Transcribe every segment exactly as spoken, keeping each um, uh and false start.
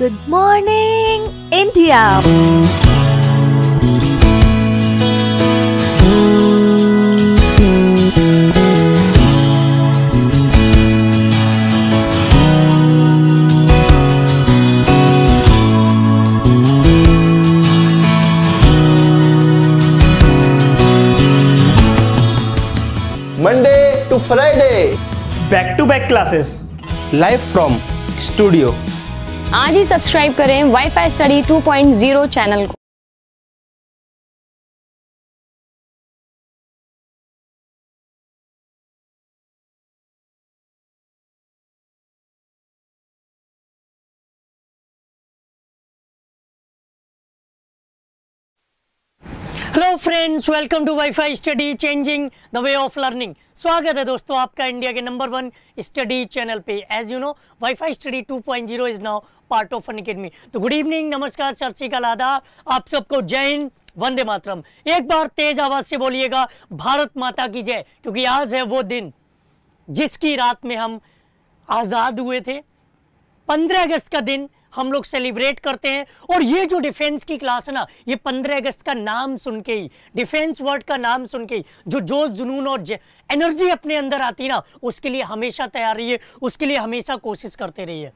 Good morning, India. Monday to Friday, back to back classes, live from studio. आज ही subscribe करें WiFi study two point O channel को। Hello friends, welcome to wifi study changing the way of learning. स्वागत है दोस्तों आपका India के number one study channel पे। As you know, wifi study two point O is now part of Unacademy. तो good evening, नमस्कार, सत श्री अकाल, आदाब, आप सबको जय हिंद, वंदे मातरम। एक बार तेज आवाज से बोलिएगा भारत माता की जय, क्योंकि आज है वो दिन जिसकी रात में हम आज़ाद हुए थे। पंद्रह अगस्त का दिन हम लोग सेलिब्रेट करते हैं। और ये जो डिफेंस की क्लास है ना, ये पंद्रह अगस्त का नाम सुन के ही, डिफेंस वर्ड का नाम सुन के ही जो जोश जुनून और एनर्जी अपने अंदर आती ना, उसके लिए हमेशा तैयार रहिए, उसके लिए हमेशा कोशिश करते रहिए।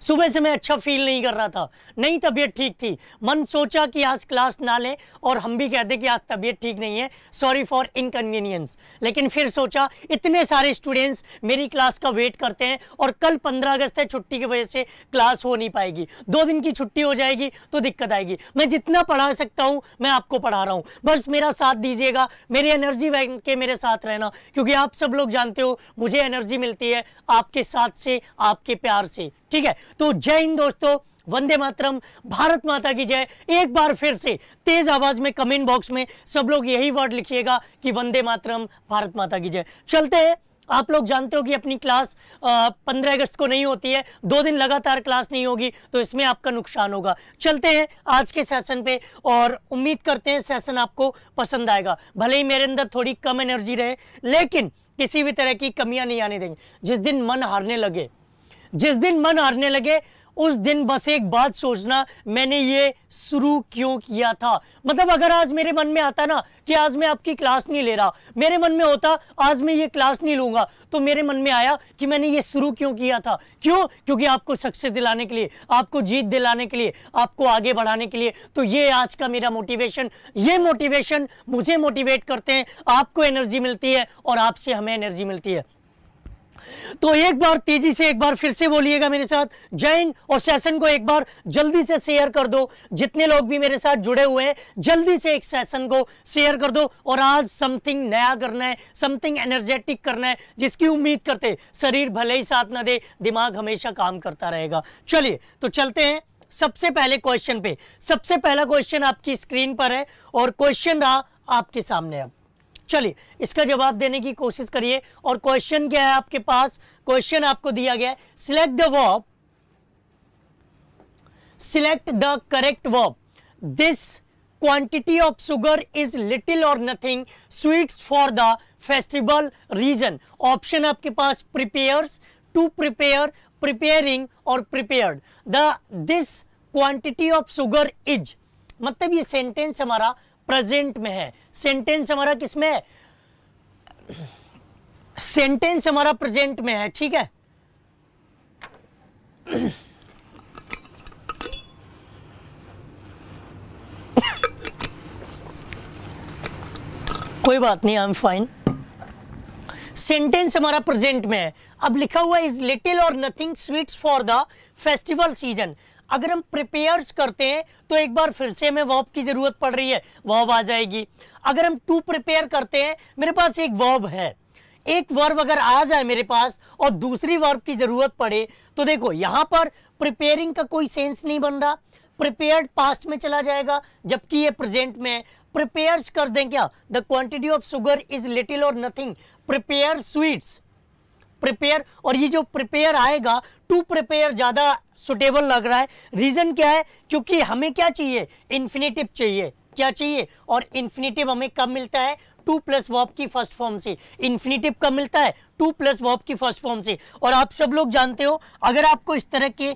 सुबह से मैं अच्छा फील नहीं कर रहा था, नहीं तबीयत ठीक थी, मन सोचा कि आज क्लास ना लें और हम भी कहते कि आज तबीयत ठीक नहीं है, सॉरी फॉर इनकन्वीनियंस। लेकिन फिर सोचा इतने सारे स्टूडेंट्स मेरी क्लास का वेट करते हैं और कल पंद्रह अगस्त है, छुट्टी की वजह से क्लास हो नहीं पाएगी, दो दिन की छुट्टी हो जाएगी तो दिक्कत आएगी। मैं जितना पढ़ा सकता हूँ मैं आपको पढ़ा रहा हूँ, बस मेरा साथ दीजिएगा, मेरी एनर्जी बैंक के मेरे साथ रहना, क्योंकि आप सब लोग जानते हो मुझे एनर्जी मिलती है आपके साथ से, आपके प्यार से, ठीक है। तो जय हिंद दोस्तों, वंदे मातरम, भारत माता की जय। एक बार फिर से तेज आवाज में कमेंट बॉक्स में सब लोग यही वर्ड लिखिएगा कि वंदे मातरम, भारत माता की जय। चलते हैं, आप लोग जानते हो कि अपनी क्लास पंद्रह अगस्त को नहीं होती है, दो दिन लगातार क्लास नहीं होगी तो इसमें आपका नुकसान होगा। चलते हैं आज के सेशन पे और उम्मीद करते हैं सेशन आपको पसंद आएगा। भले ही मेरे अंदर थोड़ी कम एनर्जी रहे, लेकिन किसी भी तरह की कमियां नहीं आने देंगे। जिस दिन मन हारने लगे, जिस दिन मन हारने लगे उस दिन बस एक बात सोचना, मैंने ये शुरू क्यों किया था। मतलब अगर आज मेरे मन में आता ना कि आज मैं आपकी क्लास नहीं ले रहा, मेरे मन में होता आज मैं ये क्लास नहीं लूँगा, तो मेरे मन में आया कि मैंने ये शुरू क्यों किया था। क्यों? क्योंकि आपको सक्सेस दिलाने के लिए, आपको जीत दिलाने के लिए, आपको आगे बढ़ाने के लिए। तो ये आज का मेरा मोटिवेशन, ये मोटिवेशन मुझे मोटिवेट करते हैं, आपको एनर्जी मिलती है और आपसे हमें एनर्जी मिलती है। तो एक बार तेजी से एक बार फिर से बोलिएगा मेरे साथ जय हिंद, और सेशन को एक बार जल्दी से शेयर कर दो। जितने लोग भी मेरे साथ जुड़े हुए हैं जल्दी से एक सेशन को शेयर कर दो। और आज समथिंग नया करना है, समथिंग एनर्जेटिक करना है, जिसकी उम्मीद करते, शरीर भले ही साथ ना दे, दिमाग हमेशा काम करता रहेगा। चलिए तो चलते हैं सबसे पहले क्वेश्चन पे। सबसे पहला क्वेश्चन आपकी स्क्रीन पर है और क्वेश्चन रहा आपके सामने अब। चलिए इसका जवाब देने की कोशिश करिए। और क्वेश्चन क्या है आपके पास? क्वेश्चन आपको दिया गया है, select the verb, select the correct verb. This quantity of sugar is little or nothing sweets for the festival season. Option आपके पास प्रिपेयर्स, टू प्रिपेयर, प्रिपेयरिंग और prepared. The this quantity of sugar is, मतलब ये sentence हमारा present में है। Sentence हमारा किसमें है? सेंटेंस हमारा प्रेजेंट में है, ठीक है। कोई बात नहीं, आई एम फाइन। सेंटेंस हमारा प्रेजेंट में है। अब लिखा हुआ is little or nothing sweets for the festival season. अगर हम प्रिपेयर्स करते हैं तो एक बार फिर से हमें वर्ब की जरूरत पड़ रही है, वर्ब आ जाएगी। अगर हम टू प्रिपेयर करते हैं, मेरे पास एक वर्ब है, एक वर्ब अगर आ जाए मेरे पास और दूसरी वर्ब की जरूरत पड़े तो देखो यहाँ पर प्रिपेयरिंग का कोई सेंस नहीं बन रहा, प्रिपेयर्ड पास्ट में चला जाएगा जबकि ये प्रेजेंट में है। प्रिपेयर्स कर दें क्या? The quantity of sugar is little or nothing, prepare sweets, prepare. और ये जो प्रिपेयर आएगा, टू प्रिपेयर ज्यादा सुटेबल लग रहा है। रीजन क्या है? क्योंकि हमें क्या चाहिए? इन्फिनेटिव चाहिए। क्या चाहिए? और इन्फिनेटिव हमें कब मिलता है? टू प्लस वर्ब की फर्स्ट फॉर्म से। इन्फिनेटिव कब मिलता है? टू प्लस वर्ब की फर्स्ट फॉर्म से। और आप सब लोग जानते हो अगर आपको इस तरह के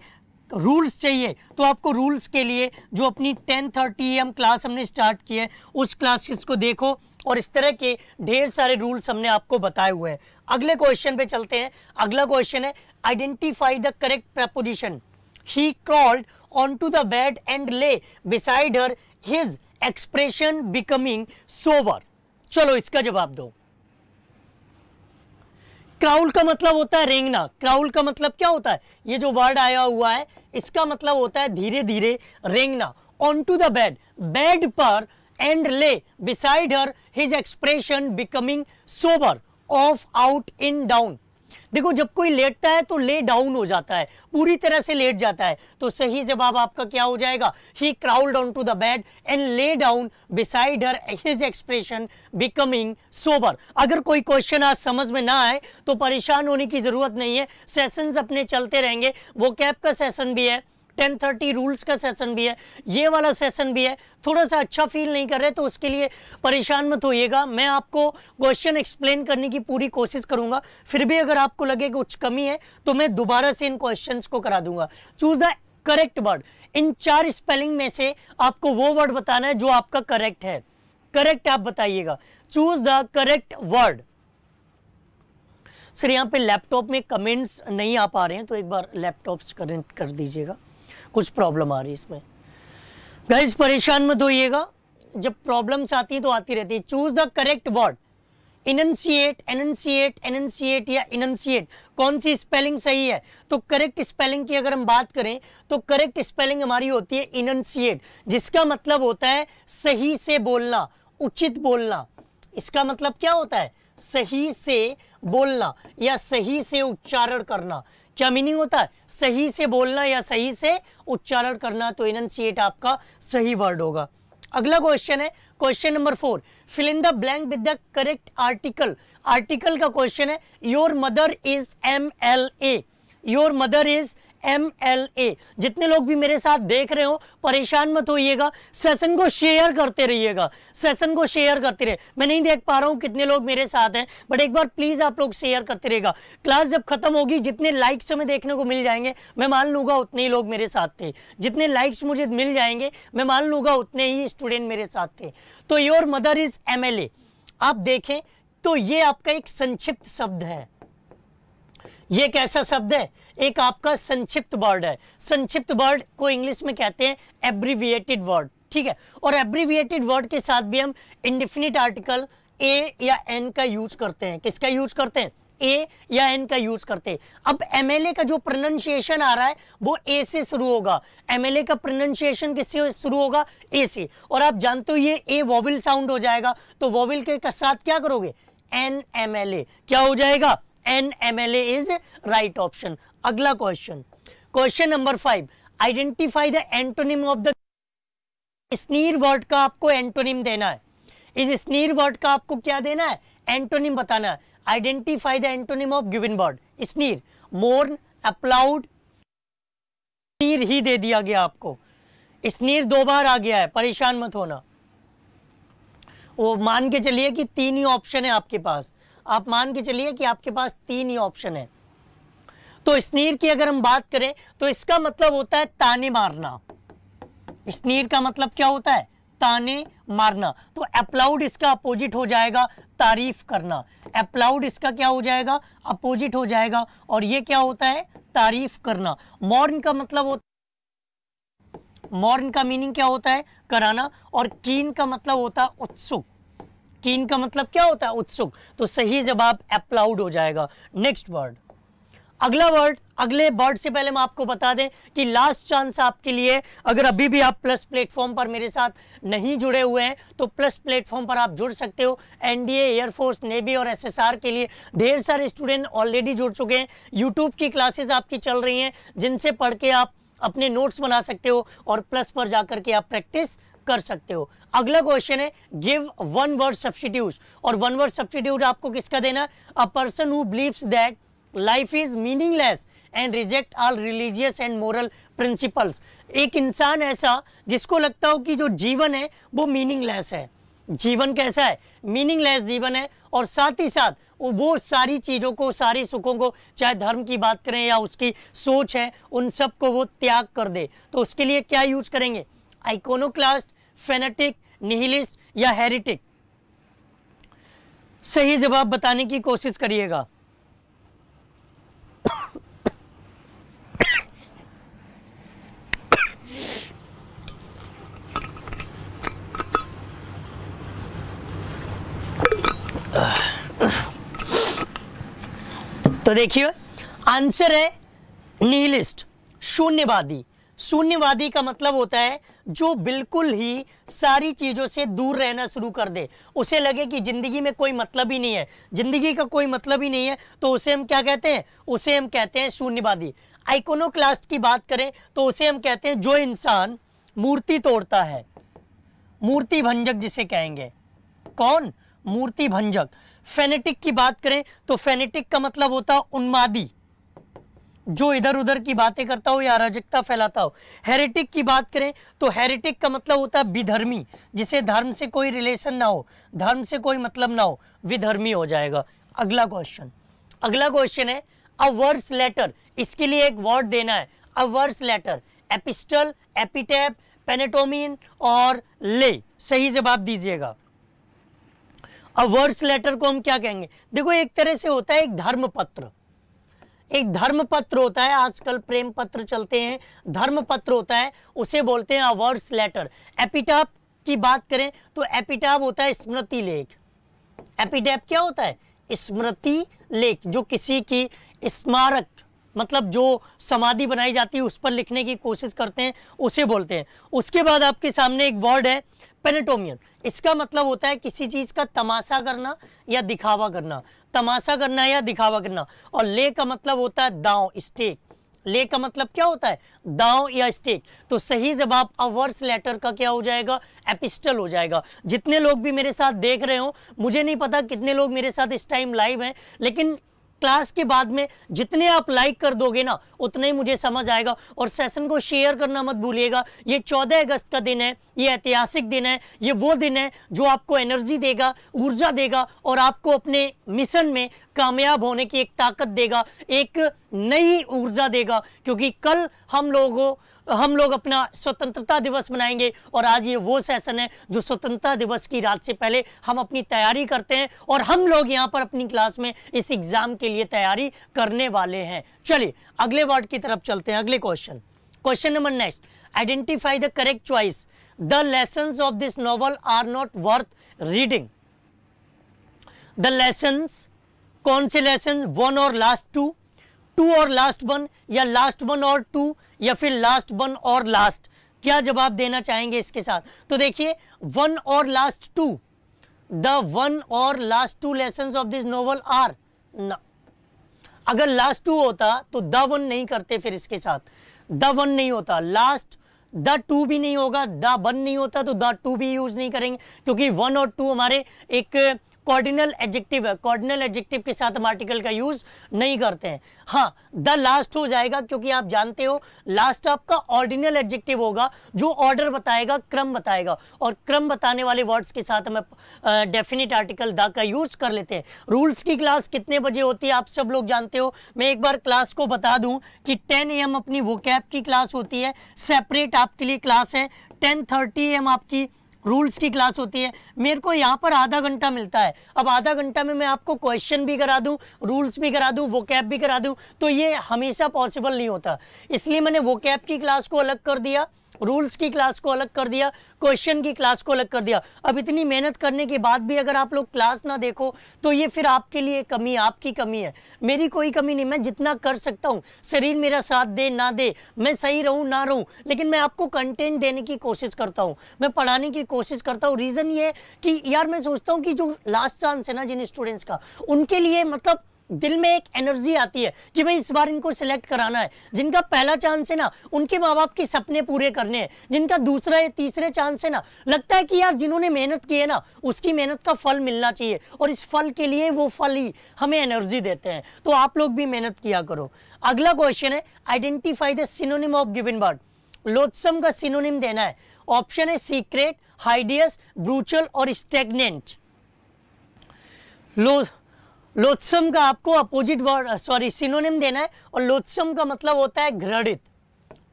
रूल्स चाहिए, तो आपको रूल्स के लिए जो अपनी ten thirty A M class हमने स्टार्ट की है उस क्लासेस को देखो, और इस तरह के ढेर सारे रूल्स हमने आपको बताए हुए हैं। अगले क्वेश्चन पे चलते हैं। अगला क्वेश्चन है identify the correct preposition. He crawled on to the bed and lay beside her, his expression becoming sober. चलो इसका जवाब दो। क्राउल का मतलब होता है रेंगना। क्राउल का मतलब क्या होता है? ये जो वर्ड आया हुआ है इसका मतलब होता है धीरे धीरे रेंगना। On to the bed, bed पर, and lay beside her, his expression becoming sober, off, out, in, down. देखो जब कोई लेटता है तो ले डाउन हो जाता है, पूरी तरह से लेट जाता है, तो सही जवाब आपका क्या हो जाएगा? He crawled on to the bed and lay down beside her, his expression becoming sober. अगर कोई क्वेश्चन आज समझ में ना आए तो परेशान होने की जरूरत नहीं है, सेशंस अपने चलते रहेंगे। वो कैप का सेशन भी है, टेन थर्टी रूल्स का सेशन भी है, ये वाला सेशन भी है। थोड़ा सा अच्छा फील नहीं कर रहे तो उसके लिए परेशान मत होइएगा, मैं आपको क्वेश्चन एक्सप्लेन करने की पूरी कोशिश करूंगा। फिर भी अगर आपको लगे कुछ कमी है तो मैं दोबारा से इन क्वेश्चंस को करा दूंगा। Choose the correct word. इन चार स्पेलिंग में से आपको वो वर्ड बताना है जो आपका करेक्ट है। करेक्ट आप बताइएगा, choose the correct word. Sir यहाँ पे लैपटॉप में कमेंट्स नहीं आ पा रहे हैं, तो एक बार लैपटॉप्स कनेक्ट कर दीजिएगा, कुछ प्रॉब्लम आ रही है इसमें। गाइस परेशान मत होइएगा, जब प्रॉब्लम्स आती है तो आती रहती है। Choose the correct word. Enunciate, enunciate, enunciate या एनंसिएट, कौन सी स्पेलिंग सही है? तो करेक्ट स्पेलिंग की अगर हम बात करें तो करेक्ट स्पेलिंग हमारी होती है एनंसिएट, जिसका मतलब होता है सही से बोलना, उचित बोलना। इसका मतलब क्या होता है? सही से बोलना या सही से उच्चारण करना। क्या मीनिंग होता है? सही से बोलना या सही से उच्चारण करना। तो एनंसिएट आपका सही वर्ड होगा। अगला क्वेश्चन है question number four. Fill in the blank with the correct article. Article का क्वेश्चन है your mother is M L A. Your mother is M L A. जितने लोग भी मेरे साथ देख रहे हो परेशान मत होइएगा, सेशन को शेयर करते रहिएगा, सेशन को शेयर करते रहे। मैं नहीं देख पा रहा हूँ कितने लोग मेरे साथ हैं, बट एक बार प्लीज आप लोग शेयर करते रहेगा। क्लास जब खत्म होगी जितने लाइक्स हमें देखने को मिल जाएंगे मैं मान लूंगा उतने ही लोग मेरे साथ थे, जितने लाइक्स मुझे मिल जाएंगे मैं मान लूंगा उतने ही स्टूडेंट मेरे साथ थे। तो your mother is M L A आप देखें तो ये आपका एक संक्षिप्त शब्द है। ये कैसा शब्द है? एक आपका संक्षिप्त वर्ड है। संक्षिप्त वर्ड को इंग्लिश में कहते हैं एब्रिविएटेड वर्ड, ठीक है। और एब्रिविएटेड वर्ड के साथ भी हम इंडिफिनिट आर्टिकल ए या एन का यूज करते हैं। किसका यूज करते हैं? ए या एन का यूज करते हैं। अब एम एल ए का जो प्रोनंसिएशन आ रहा है वो ए से शुरू होगा। एम एल ए का प्रोनंसिएशन किससे शुरू होगा? ए से। और आप जानते हो ये ए वॉवल साउंड हो जाएगा, तो वॉवल के साथ क्या करोगे? एन एम एल ए क्या हो जाएगा? An M L A is right option. अगला question, question number five. Identify the antonym of the sneer word का आपको एंटोनिम देना है। इस स्नीर वर्ड का आपको क्या देना है? एंटोनिम बताना है। Identify the antonym of given word sneer. Mourn, applaud, sneer ही दे दिया गया आपको। स्नीर दो बार आ गया है, परेशान मत होना। वो मान के चलिए कि तीन ही ऑप्शन है आपके पास, आप मान के चलिए कि आपके पास तीन ही ऑप्शन है। तो स्नीर की अगर हम बात करें तो इसका मतलब होता है ताने मारना। स्नीर का मतलब क्या होता है? ताने मारना। तो अपलाउड इसका अपोजिट हो जाएगा तारीफ करना। अपलाउड इसका क्या हो जाएगा? अपोजिट हो जाएगा, और ये क्या होता है? तारीफ करना। मॉर्न का मतलब होता, मॉर्न का मीनिंग क्या होता है? कराना। और कीन का मतलब होता है उत्सुक। कीन का मतलब क्या होता है? उत्सुक। तो सही जवाब अपलाउड हो जाएगा। नेक्स्ट वर्ड, अगला वर्ड। अगले वर्ड से पहले हम आपको बता दें कि लास्ट चांस आपके लिए, अगर अभी भी आप प्लस प्लेटफॉर्म पर मेरे साथ नहीं जुड़े हुए हैं तो प्लस प्लेटफॉर्म पर आप जुड़ सकते हो। N D A, air force, navy और एस एस आर के लिए ढेर सारे स्टूडेंट ऑलरेडी जुड़ चुके हैं। यूट्यूब की क्लासेज आपकी चल रही हैं जिनसे पढ़ के आप अपने नोट्स बना सकते हो और प्लस पर जाकर के आप प्रैक्टिस कर सकते हो। अगला क्वेश्चन है गिव वन वर्ड सब्स्टिट्यूट। और वन वर्ड सब्स्टिट्यूट आपको किसका देना? A person who believes that life is meaningless and reject all religious and moral principles. एक इंसान ऐसा जिसको लगता हो कि जो जीवन है वो मीनिंगलेस है, जीवन कैसा है, मीनिंगलेस जीवन है। और साथ ही साथ वो सारी चीज़ों को, सारी सुखों को, चाहे धर्म की बात करें या उसकी सोच है, उन सब को वो त्याग कर दे। तो उसके लिए क्या यूज करेंगे? आइकोनोक्लास्ट, फेनेटिक, निहिलिस्ट या हेरिटिक? सही जवाब बताने की कोशिश करिएगा। तो देखिए आंसर है निहिलिस्ट, शून्यवादी। शून्यवादी का मतलब होता है जो बिल्कुल ही सारी चीज़ों से दूर रहना शुरू कर दे, उसे लगे कि ज़िंदगी में कोई मतलब ही नहीं है, ज़िंदगी का कोई मतलब ही नहीं है, तो उसे हम क्या कहते हैं? उसे हम कहते हैं शून्यवादी। आइकोनोक्लास्ट की बात करें तो उसे हम कहते हैं जो इंसान मूर्ति तोड़ता है, मूर्ति भंजक जिसे कहेंगे। कौन? मूर्ति भंजक। फेनेटिक की बात करें तो फेनेटिक का मतलब होता है उन्मादी, जो इधर उधर की बातें करता हो या अराजकता फैलाता हो। हेरेटिक की बात करें तो हेरेटिक का मतलब होता है विधर्मी, जिसे धर्म से कोई रिलेशन ना हो, धर्म से कोई मतलब ना हो, विधर्मी हो जाएगा। अगला क्वेश्चन अगला क्वेश्चन है अ वर्स लेटर। इसके लिए एक वर्ड देना है, a verse letter. Epistle, epitaph, पेनेटोमिन और ले। सही जवाब दीजिएगा। अ वर्स लेटर को हम क्या कहेंगे? देखो, एक तरह से होता है एक धर्म पत्र, एक धर्म पत्र होता है। आजकल प्रेम पत्र चलते हैं, धर्म पत्र होता है, उसे बोलते हैं अवर्स लेटर। एपिटाफ की बात करें तो एपिटाफ होता है स्मृति लेख। एपिटाफ क्या होता है? स्मृति लेख, जो किसी की स्मारक, मतलब जो समाधि बनाई जाती है उस पर लिखने की कोशिश करते हैं, उसे बोलते हैं। उसके बाद आपके सामने एक वर्ड है पेनेटोमियन। इसका मतलब होता है किसी चीज़ का तमाशा करना या दिखावा करना, तमाशा करना या दिखावा करना। और ले का मतलब होता है दांव, स्टेक। ले का मतलब क्या होता है? दांव या स्टेक। तो सही जवाब अवर्स लेटर का क्या हो जाएगा? एपिस्टल हो जाएगा। जितने लोग भी मेरे साथ देख रहे हो, मुझे नहीं पता कितने लोग मेरे साथ इस टाइम लाइव हैं, लेकिन क्लास के बाद में जितने आप लाइक कर दोगे ना, उतने ही मुझे समझ आएगा। और सेशन को शेयर करना मत भूलिएगा। ये चौदह अगस्त का दिन है, ये ऐतिहासिक दिन है, ये वो दिन है जो आपको एनर्जी देगा, ऊर्जा देगा और आपको अपने मिशन में कामयाब होने की एक ताकत देगा, एक नई ऊर्जा देगा। क्योंकि कल हम लोगों हम लोग अपना स्वतंत्रता दिवस मनाएंगे और आज ये वो सेशन है जो स्वतंत्रता दिवस की रात से पहले हम अपनी तैयारी करते हैं, और हम लोग यहाँ पर अपनी क्लास में इस एग्जाम के लिए तैयारी करने वाले हैं। चलिए अगले वर्ड की तरफ चलते हैं, अगले question question number next. Identify the correct choice, the lessons of this novel are not worth reading. The lessons, कौन से लेसन? वन और लास्ट टू, टू और लास्ट वन, या लास्ट वन और टू, या फिर लास्ट वन और last? क्या जवाब देना चाहेंगे इसके साथ? तो देखिए वन और लास्ट टू, द वन और last two lessons of this novel are ना। अगर लास्ट टू होता तो द वन नहीं करते, फिर इसके साथ द वन नहीं होता, लास्ट द टू भी नहीं होगा, द वन नहीं होता तो द टू भी यूज नहीं करेंगे, क्योंकि वन और टू हमारे एक कॉर्डिनल एडजेक्टिव है। कॉर्डिनल एडजेक्टिव के साथ हम आर्टिकल का यूज नहीं करते हैं। हाँ, द लास्ट हो जाएगा, क्योंकि आप जानते हो लास्ट आपका ऑर्डिनल एडजेक्टिव होगा जो ऑर्डर बताएगा, क्रम बताएगा, और क्रम बताने वाले वर्ड्स के साथ हम डेफिनेट आर्टिकल द का यूज कर लेते हैं। रूल्स की क्लास कितने बजे होती है आप सब लोग जानते हो। मैं एक बार क्लास को बता दूं कि टेन ए एम अपनी वोकैब की क्लास होती है, सेपरेट आपके लिए क्लास है। टेन थर्टी ए एम आपकी रूल्स की क्लास होती है। मेरे को यहाँ पर आधा घंटा मिलता है। अब आधा घंटा में मैं आपको क्वेश्चन भी करा दूँ, रूल्स भी करा दूँ, वोकैब भी करा दूँ, तो ये हमेशा पॉसिबल नहीं होता। इसलिए मैंने वोकैब की क्लास को अलग कर दिया, रूल्स की क्लास को अलग कर दिया, क्वेश्चन की क्लास को अलग कर दिया। अब इतनी मेहनत करने के बाद भी अगर आप लोग क्लास ना देखो तो ये फिर आपके लिए कमी, आपकी कमी है, मेरी कोई कमी नहीं। मैं जितना कर सकता हूँ, शरीर मेरा साथ दे ना दे, मैं सही रहूँ ना रहूँ, लेकिन मैं आपको कंटेंट देने की कोशिश करता हूँ, मैं पढ़ाने की कोशिश करता हूँ। रीज़न ये है कि यार मैं सोचता हूँ कि जो लास्ट चांस है ना जिन स्टूडेंट्स का, उनके लिए मतलब दिल में एक एनर्जी आती है कि भाई इस बार इनको सिलेक्ट कराना है। जिनका पहला चांस है ना, उनके माँ बाप के सपने पूरे करने हैं। जिनका दूसरा या तीसरे चांस है ना, लगता है कि यार जिन्होंने मेहनत की है ना, उसकी मेहनत का फल मिलना चाहिए, और इस फल के लिए वो फल ही हमें एनर्जी देते हैं। तो आप लोग भी मेहनत किया करो। अगला क्वेश्चन है identify the synonym of given word. Loathsome का सिनोनिम देना है। ऑप्शन है सीक्रेट, हाइडियस, ब्रूचल और स्टेगनेंट। लो लोत्सम का आपको अपोजिट वर्ड सॉरी सिनोनिम देना है, और लोत्सम का मतलब होता है घृणित।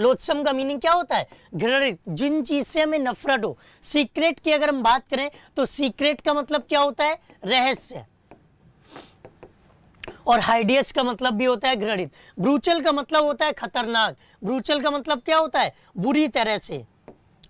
लोत्सम का मीनिंग क्या होता है? घृणित, जिन चीज से हमें नफरत हो। सीक्रेट की अगर हम बात करें तो सीक्रेट का मतलब क्या होता है? रहस्य। और हाइडियस का मतलब भी होता है घृणित। ब्रूचल का मतलब होता है खतरनाक। ब्रूचल का मतलब क्या होता है? बुरी तरह से।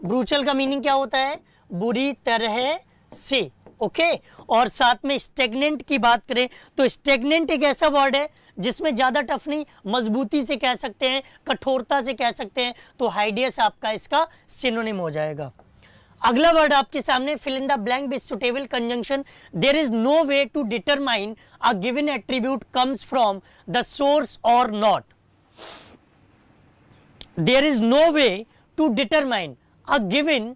ब्रूचल का मीनिंग क्या होता है? बुरी तरह से। Okay okay? और साथ में स्टेगनेंट की बात करें तो स्टेगनेंट एक ऐसा वर्ड है जिसमें ज़्यादा टफ नहीं, मजबूती से कह सकते हैं, कठोरता से कह सकते हैं, तो हाइडियस आपका इसका सिनोनिम हो जाएगा। अगला वर्ड आपके सामने, fill in the blank with suitable conjunction. There is no way to determine a given attribute comes from the source or not. There is no way to determine a given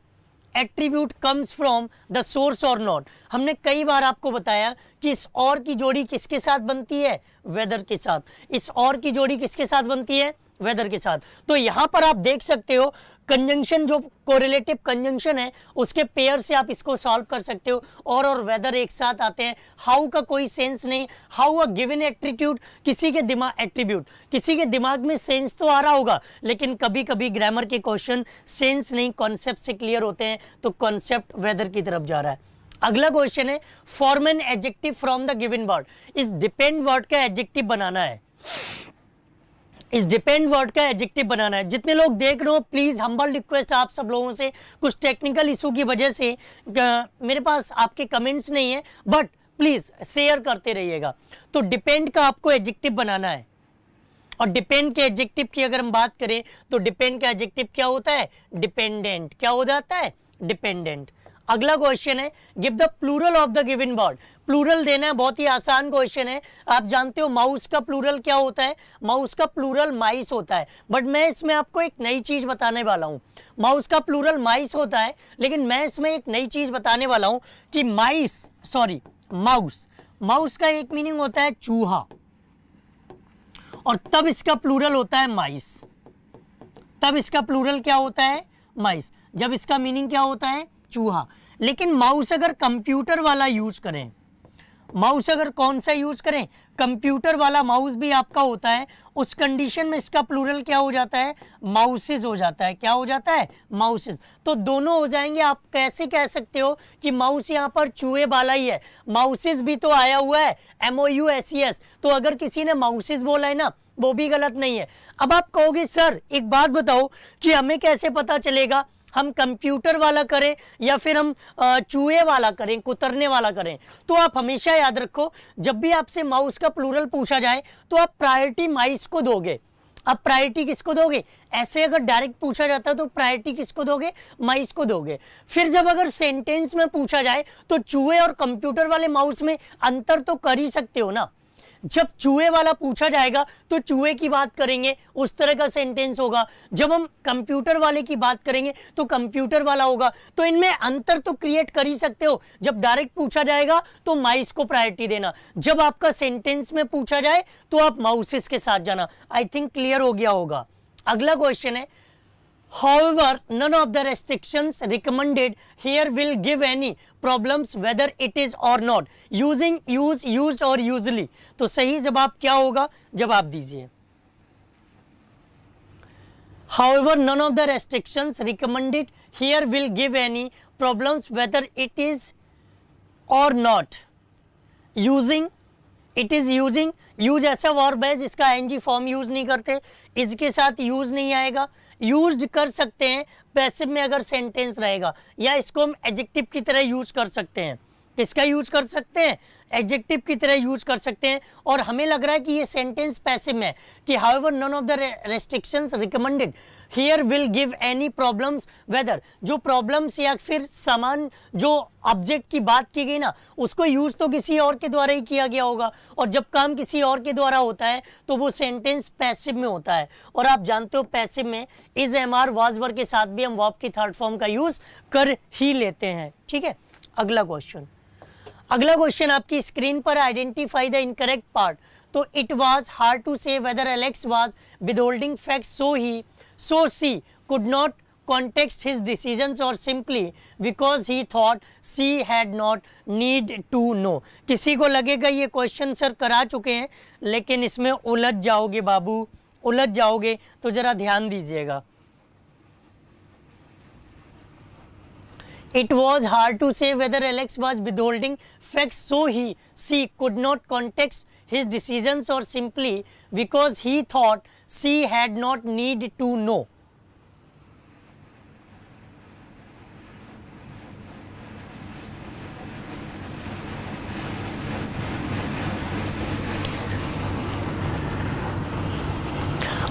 attribute comes from the source or not. हमने कई बार आपको बताया कि इस और की जोड़ी किसके साथ बनती है? वेदर के साथ। इस और की जोड़ी किसके साथ बनती है? वेदर के साथ। तो यहाँ पर आप देख सकते हो कंजंक्शन जो कोरिलेटिव कंजंक्शन है उसके पेयर से आप इसको सॉल्व कर सकते हो। और और वेदर एक साथ आते हैं। हाउ का कोई सेंस नहीं। हाउ अ गिवन एट्रीट्यूड किसी के दिमाग एट्रीब्यूट किसी के दिमाग में सेंस तो आ रहा होगा, लेकिन कभी कभी ग्रामर के क्वेश्चन सेंस नहीं, कॉन्सेप्ट से क्लियर होते हैं, तो कॉन्सेप्ट वेदर की तरफ जा रहा है। अगला क्वेश्चन है, form an adjective from the given word. इस डिपेंड वर्ड का एडजेक्टिव बनाना है। इस डिपेंड वर्ड का एडजेक्टिव बनाना है। जितने लोग देख रहे हो प्लीज़ हम्बल रिक्वेस्ट आप सब लोगों से, कुछ टेक्निकल इशू की वजह से मेरे पास आपके कमेंट्स नहीं है, बट प्लीज़ शेयर करते रहिएगा। तो डिपेंड का आपको एडजेक्टिव बनाना है। और डिपेंड के एडजेक्टिव की अगर हम बात करें तो डिपेंड का एडजेक्टिव क्या होता है? डिपेंडेंट। क्या हो जाता है? डिपेंडेंट। अगला क्वेश्चन है, give the plural of the given word. Plural देना है, बहुत ही आसान क्वेश्चन है। आप जानते हो माउस का प्लूरल क्या होता है? माउस का प्लूरल माइस होता है, बट मैं इसमें आपको एक नई चीज़ बताने वाला हूँ। माउस का प्लूरल माइस होता है, लेकिन मैं इसमें एक नई चीज़ बताने वाला हूँ कि माइस सॉरी माउस माउस का एक मीनिंग होता है चूहा, और तब इसका प्लूरल होता है माइस। तब इसका प्लूरल क्या होता है? माइस। जब इसका मीनिंग क्या होता है? चूहा। लेकिन माउस अगर कंप्यूटर वाला यूज करें, माउस अगर कौन सा यूज करें? कंप्यूटर वाला माउस भी आपका होता है, उस कंडीशन में इसका प्लूरल क्या हो जाता है? माउसेज हो जाता है। क्या हो जाता है? माउसेज। तो दोनों हो जाएंगे। आप कैसे कह सकते हो कि माउस यहाँ पर चूहे वाला ही है? माउसेज भी तो आया हुआ है, M O U S E S, तो अगर किसी ने माउसेज बोला है ना, वो भी गलत नहीं है। अब आप कहोगे सर एक बात बताओ कि हमें कैसे पता चलेगा हम कंप्यूटर वाला करें या फिर हम चूहे वाला करें, कुतरने वाला करें? तो आप हमेशा याद रखो, जब भी आपसे माउस का प्लूरल पूछा जाए तो आप प्रायोरिटी माइस को दोगे। आप प्रायोरिटी किसको दोगे? ऐसे अगर डायरेक्ट पूछा जाता है तो प्रायोरिटी किसको दोगे? माइस को दोगे। फिर जब अगर सेंटेंस में पूछा जाए तो चूहे और कंप्यूटर वाले माउस में अंतर तो कर ही सकते हो ना। जब चूहे वाला पूछा जाएगा तो चूहे की बात करेंगे, उस तरह का सेंटेंस होगा। जब हम कंप्यूटर वाले की बात करेंगे तो कंप्यूटर वाला होगा। तो इनमें अंतर तो क्रिएट कर ही सकते हो। जब डायरेक्ट पूछा जाएगा तो माइस को प्रायोरिटी देना, जब आपका सेंटेंस में पूछा जाए तो आप माउसेस के साथ जाना। आई थिंक क्लियर हो गया होगा। अगला क्वेश्चन है, However, none of the restrictions recommended here will give any problems whether it is or not using, use, used or usually। तो सही जवाब क्या होगा? जवाब दीजिए। However, none of the restrictions recommended here will give any problems whether it is or not using, it is using। Use ऐसा verb है जिसका एनजी फॉर्म यूज नहीं करते, इसके साथ यूज नहीं आएगा। यूज कर सकते हैं पैसिव में अगर सेंटेंस रहेगा, या इसको हम एडजेक्टिव की तरह यूज कर सकते हैं। किसका यूज कर सकते हैं? एडजेक्टिव की तरह यूज कर सकते हैं। और हमें लग रहा है कि ये सेंटेंस पैसिव में है कि however none of the restrictions recommended here will give any problems whether. जो प्रॉब्लम्स या फिर सामान जो ऑब्जेक्ट की बात की गई ना, उसको यूज तो किसी और के द्वारा ही किया गया होगा, और जब काम किसी और के द्वारा होता है तो वो सेंटेंस पैसिव में होता है। और आप जानते हो पैसिव में is, am are, was, were के साथ भी हम वर्ब की थर्ड फॉर्म का यूज कर ही लेते हैं। ठीक है, अगला क्वेश्चन अगला क्वेश्चन आपकी स्क्रीन पर, आइडेंटिफाई द इनकरेक्ट पार्ट। तो it was hard to say whether Alex was withholding facts so he so she could not context his decisions or simply because he thought she had not need to know. किसी को लगेगा ये question sir करा चुके हैं लेकिन इसमें उलझ जाओगे बाबू, उलझ जाओगे, तो जरा ध्यान दीजिएगा. It was hard to say whether Alex was withholding facts, so he she could not context his decisions or simply because he thought she had not need to know.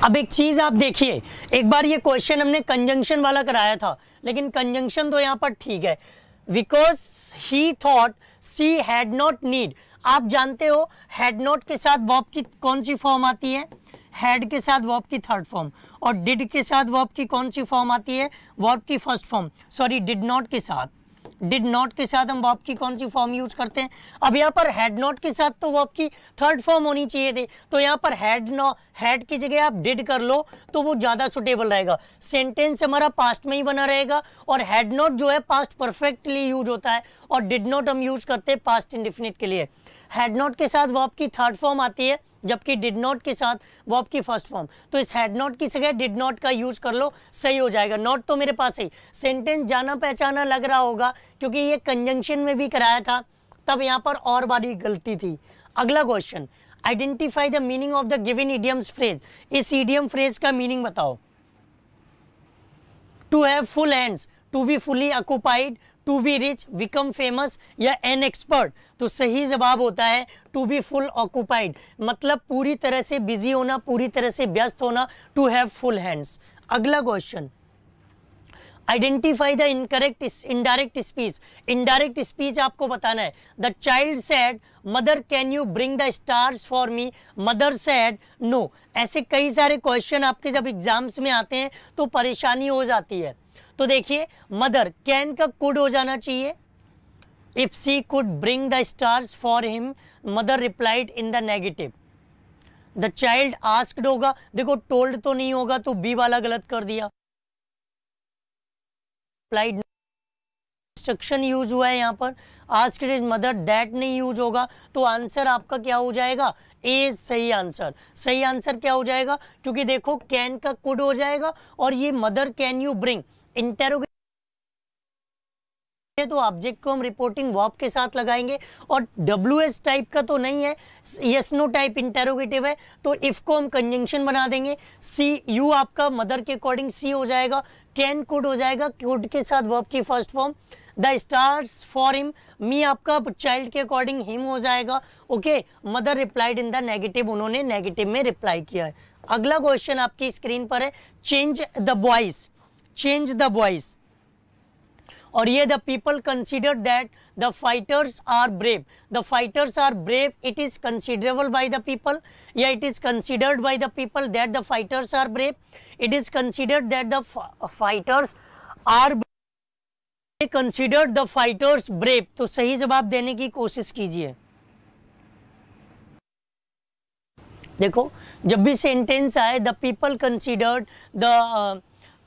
अब एक चीज़ आप देखिए, एक बार ये क्वेश्चन हमने कंजंक्शन वाला कराया था लेकिन कंजंक्शन तो यहाँ पर ठीक है. Because he thought she had not need. आप जानते हो हैड नॉट के साथ वर्ब की कौन सी फॉर्म आती है? हैड के साथ वर्ब की थर्ड फॉर्म. और डिड के साथ वर्ब की कौन सी फॉर्म आती है? वर्ब की first form. Sorry, did not के साथ डिड नॉट के साथ हम वर्ब की कौन सी फॉर्म यूज करते हैं? अब यहाँ पर हैड नॉट के साथ तो वर्ब की थर्ड फॉर्म होनी चाहिए थी, तो यहाँ पर हैड नॉट हैड की जगह आप डिड कर लो तो वो ज़्यादा सुटेबल रहेगा. सेंटेंस हमारा पास्ट में ही बना रहेगा और हैड नॉट जो है पास्ट परफेक्टली यूज होता है और डिड नॉट हम यूज करते हैं पास्ट इंडिफिनिट के लिए. हैड नॉट के साथ वर्ब की थर्ड फॉर्म आती है जबकि डिड नॉट के साथ वर्ब की फर्स्ट फॉर्म. तो इस हैड नॉट की जगह डिड नॉट का यूज़ कर लो, सही हो जाएगा. नॉट तो मेरे पास ही सेंटेंस जाना पहचाना लग रहा होगा क्योंकि ये कंजंक्शन में भी कराया था, तब यहाँ पर और बड़ी गलती थी. अगला question, identify the meaning of the given idioms phrase. इस इडियम फ्रेज का मीनिंग बताओ. To have full hands, to be fully occupied, to be rich, become famous या एन एक्सपर्ट. तो सही जवाब होता है टू बी फुल ऑक्यूपाइड, मतलब पूरी तरह से बिजी होना, पूरी तरह से व्यस्त होना. To have full hands. अगला question, identify the incorrect indirect speech. Indirect speech आपको बताना है. The child said mother can you bring the stars for me, mother said no. ऐसे कई सारे क्वेश्चन आपके जब एग्जाम्स में आते हैं तो परेशानी हो जाती है. तो देखिए, मदर कैन का कुड हो जाना चाहिए. If she could bring the stars for him, mother replied in the negative. The child asked होगा, देखो टोल्ड तो नहीं होगा तो बी वाला गलत कर दिया. रिप्लाइड इंस्ट्रक्शन यूज हुआ है यहाँ पर. आस्क्ड इज मदर, दैट नहीं यूज होगा, तो आंसर आपका क्या हो जाएगा? ए सही आंसर. सही आंसर क्या हो जाएगा? क्योंकि देखो कैन का कुड हो जाएगा और ये mother can you bring interrogation, तो ऑब्जेक्ट को हम रिपोर्टिंग वर्ब के साथ लगाएंगे. और डब्ल्यू एस टाइप का तो नहीं है, यस नो टाइप इंटरोगेटिव है, तो इफ को हम कंजंक्शन बना देंगे. सी यू आपका मदर के अकॉर्डिंग सी हो जाएगा. कैन कुड हो जाएगा, कुड के साथ वर्ब की first form. The stars for him, me आपका चाइल्ड के अकॉर्डिंग हिम हो जाएगा. Okay, mother replied in the negative, उन्होंने नेगेटिव में रिप्लाई किया है. अगला क्वेश्चन आपकी स्क्रीन पर है, change the voice. Change the voice. और ये the people consider that the fighters are brave. The fighters are brave. It is considerable by the people. या it is considered by the people that the fighters are brave. It is considered that the fighters are brave. Considered the fighters brave. तो सही जवाब देने की कोशिश कीजिए. देखो, जब भी sentence आए the people considered, the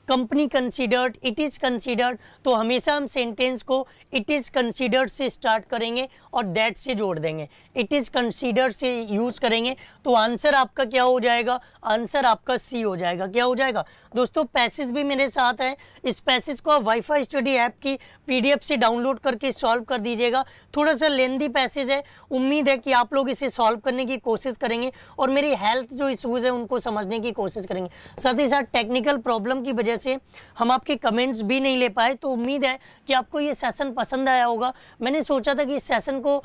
company considered, it is considered, तो हमेशा हम सेंटेंस को इट इज़ कंसिडर्ड से स्टार्ट करेंगे और दैट से जोड़ देंगे. इट इज़ कंसिडर्ड से यूज़ करेंगे, तो आंसर आपका क्या हो जाएगा? आंसर आपका सी हो जाएगा. क्या हो जाएगा? दोस्तों पैसेज भी मेरे साथ है, इस पैसेज को आप वाईफाई स्टडी ऐप की पीडीएफ से डाउनलोड करके सॉल्व कर दीजिएगा. थोड़ा सा लेंदी पैसेज है, उम्मीद है कि आप लोग इसे सॉल्व करने की कोशिश करेंगे और मेरी हेल्थ जो इशूज़ है उनको समझने की कोशिश करेंगे. साथ ही साथ टेक्निकल प्रॉब्लम की वजह से हम आपके कमेंट्स भी नहीं ले पाए, तो उम्मीद है कि आपको ये सेशन पसंद आया होगा. मैंने सोचा था कि इस सेशन को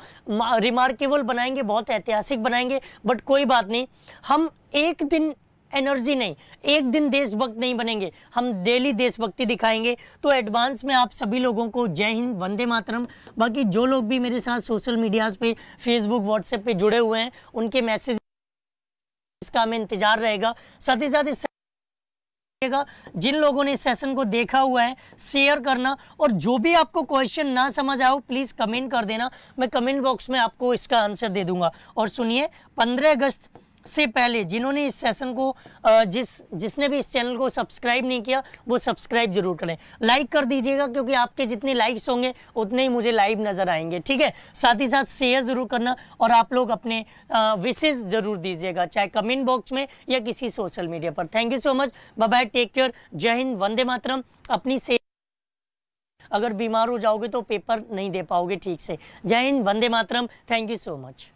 रिमार्केबल बनाएंगे, बहुत ऐतिहासिक बनाएंगे, बट कोई बात नहीं, हम एक दिन एनर्जी नहीं, एक दिन देशभक्त नहीं बनेंगे, हम डेली देशभक्ति दिखाएंगे. तो एडवांस में आप सभी लोगों को जय हिंद, वंदे मातरम. बाकी जो लोग भी मेरे साथ सोशल मीडियाज़ पे, फेसबुक, व्हाट्सएप पे जुड़े हुए हैं, उनके मैसेज इसका हमें इंतजार रहेगा. साथ ही साथ इस जिन लोगों ने सेशन को देखा हुआ है शेयर करना, और जो भी आपको क्वेश्चन ना समझ आओ प्लीज़ कमेंट कर देना, मैं कमेंट बॉक्स में आपको इसका आंसर दे दूंगा. और सुनिए, पंद्रह अगस्त से पहले जिन्होंने इस सेशन को जिस जिसने भी इस चैनल को सब्सक्राइब नहीं किया वो सब्सक्राइब जरूर करें, लाइक कर दीजिएगा क्योंकि आपके जितने लाइक्स होंगे उतने ही मुझे लाइव नज़र आएंगे, ठीक है। साथ ही साथ शेयर ज़रूर करना और आप लोग अपने विशेष ज़रूर दीजिएगा, चाहे कमेंट बॉक्स में या किसी सोशल मीडिया पर। Thank you so much, bye bye, take care, जय हिंद, वंदे मातरम। अपनी से अगर बीमार हो जाओगे तो पेपर नहीं दे पाओगे ठीक से। जय हिंद, वंदे मातरम, थैंक यू सो मच।